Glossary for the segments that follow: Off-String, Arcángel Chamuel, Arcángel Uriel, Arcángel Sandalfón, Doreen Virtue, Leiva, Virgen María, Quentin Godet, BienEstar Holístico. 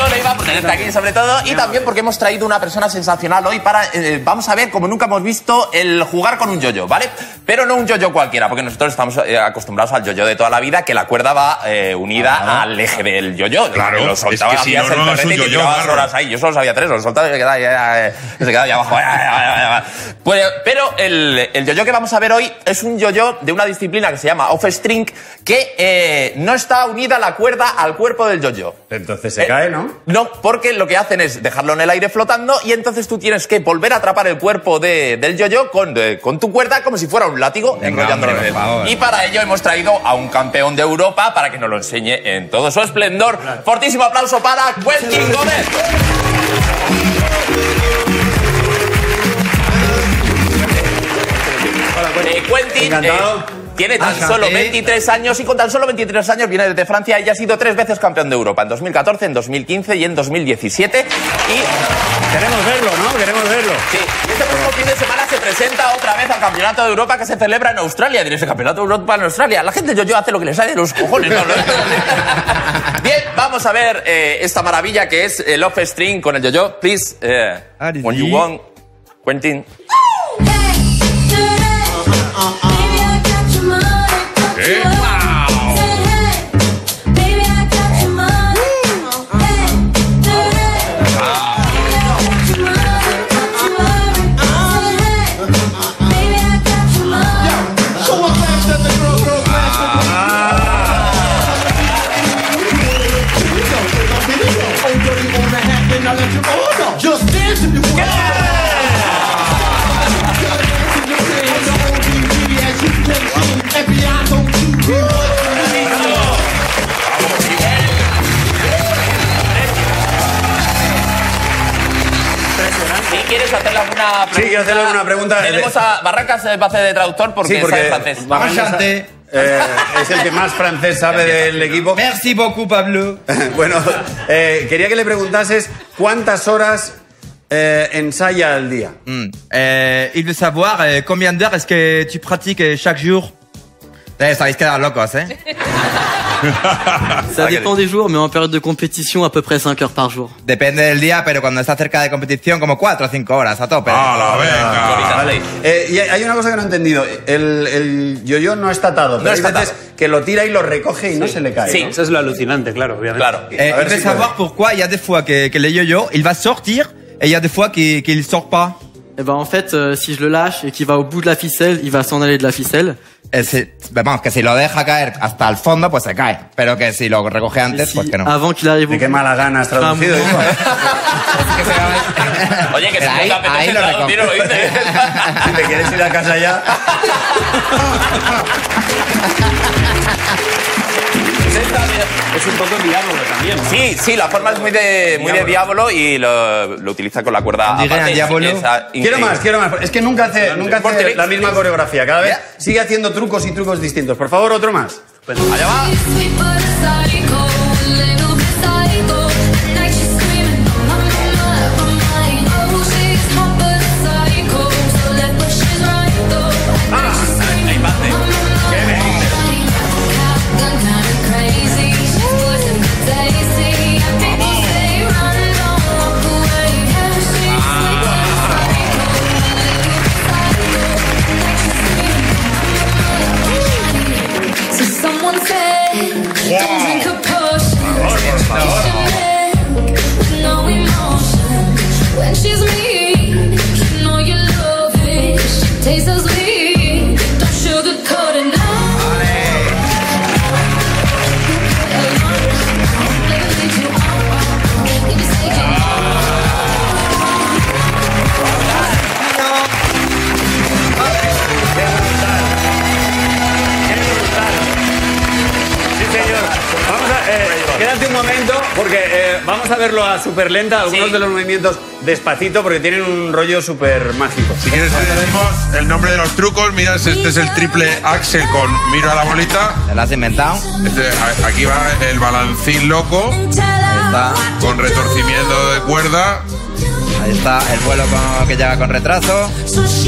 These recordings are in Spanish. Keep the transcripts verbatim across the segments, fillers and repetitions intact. Bienvenido, Leiva, por tenerte aquí, sobre todo. Y también porque hemos traído una persona sensacional hoy para... Eh, vamos a ver, como nunca hemos visto, el jugar con un yo-yo, ¿vale? Pero no un yo-yo cualquiera, porque nosotros estamos eh, acostumbrados al yo-yo de toda la vida, que la cuerda va eh, unida ah, al eje del yo-yo. Claro, lo soltaba, es que si no, no es un yo-yo, horas ahí. Yo solo sabía tres, lo soltaba y se quedaba ahí, ahí, ahí, ahí, ahí abajo. Ahí, ahí, ahí, ahí. Pues, pero el, el yo-yo que vamos a ver hoy es un yo-yo de una disciplina que se llama Off-String, que eh, no está unida la cuerda al cuerpo del yo-yo. Entonces se eh, cae, ¿no? No, porque lo que hacen es dejarlo en el aire flotando y entonces tú tienes que volver a atrapar el cuerpo de, del yo-yo con, de, con tu cuerda como si fuera un látigo enrollándolo en él. Y para ello hemos traído a un campeón de Europa para que nos lo enseñe en todo su esplendor. Claro. Fortísimo aplauso para Quentin Godet. Eh, Quentin, eh, tiene tan Ajá, solo veintitrés eh. años y con tan solo veintitrés años viene desde Francia y ha sido tres veces campeón de Europa, en dos mil catorce, en dos mil quince y en dos mil diecisiete. Y... Queremos verlo, ¿no? Queremos verlo. Sí. Este próximo fin de semana se presenta otra vez al Campeonato de Europa que se celebra en Australia. Diréis, el Campeonato de Europa en Australia. La gente yo-yo hace lo que les sale de los cojones. No, no. Bien, vamos a ver eh, esta maravilla que es el off-string con el yo-yo. Please, eh, when you want, Quentin... ¿Quieres hacerle alguna pregunta? Sí, quiero hacerle alguna pregunta. Tenemos a Barracas, va a hacer de traductor porque, sí, porque sabe francés. Marchante eh, es el que más francés sabe del equipo. Merci beaucoup, Pablo. Bueno, eh, quería que le preguntases cuántas horas eh, ensaya al día. Mm. Eh, il veut savoir eh, combien d'heures est-ce que tu pratiques eh, chaque jour. Eh, sabéis quedar locos, ¿eh? Ça dépend des jours, mais en période de compétition, à peu près cinq heures par jour. Depende del día, pero cuando está cerca de competición, como cuatro o cinco horas a tope. ¡Ah, la venga! Vale. Eh, y hay una cosa que no he entendido. El, el yo-yo no está atado, pero no hay veces atado. Que lo tira y lo recoge y sí. no se le cae. Sí, ¿no? Eso es lo alucinante, claro, obviamente. Claro. Eh, il veut savoir pourquoi il y a des fois que, que le yo-yo, il va sortir, et il y a des fois qu'il qu'il sort pas. Eh ben en fait, euh, si je le lâche et qu'il va au bout de la ficelle, il va s'en aller de la ficelle. Ese, vamos, que si lo deja caer hasta el fondo, pues se cae. Pero que si lo recoge antes, si pues que no. Avant qu'il arrive. Qué mala gana has traducido. Hijo, ¿eh? Oye, que se ahí, puta ahí, ahí lo recoge. Si te quieres ir a casa ya. Es un poco diablo también, ¿no? Sí, sí, la forma es muy de, muy de diablo y lo, lo utiliza con la cuerda. Aparte, quiero más, quiero más. Es que nunca hace, nunca hace la misma coreografía. Cada vez sigue haciendo trucos y trucos distintos. Por favor, otro más. Pues, allá va. Quédate un momento, porque eh, vamos a verlo a súper lenta, algunos sí. de los movimientos despacito, porque tienen un rollo súper mágico. Si quieres te decimos el nombre de los trucos, miras, este es el triple axel con miro a la bolita. ¿Te lo has inventado? Este, aquí va el balancín loco. Ahí está. Con retorcimiento de cuerda. Ahí está, el vuelo con, que llega con retraso. Tenemos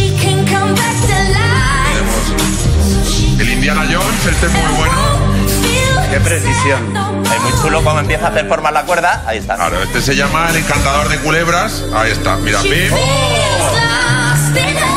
el Indiana Jones, este es muy bueno. ¡Qué precisión! Es muy chulo cuando empieza a hacer formar la cuerda. Ahí está. Claro, este se llama el encantador de culebras. Ahí está, mira. ¡Oh!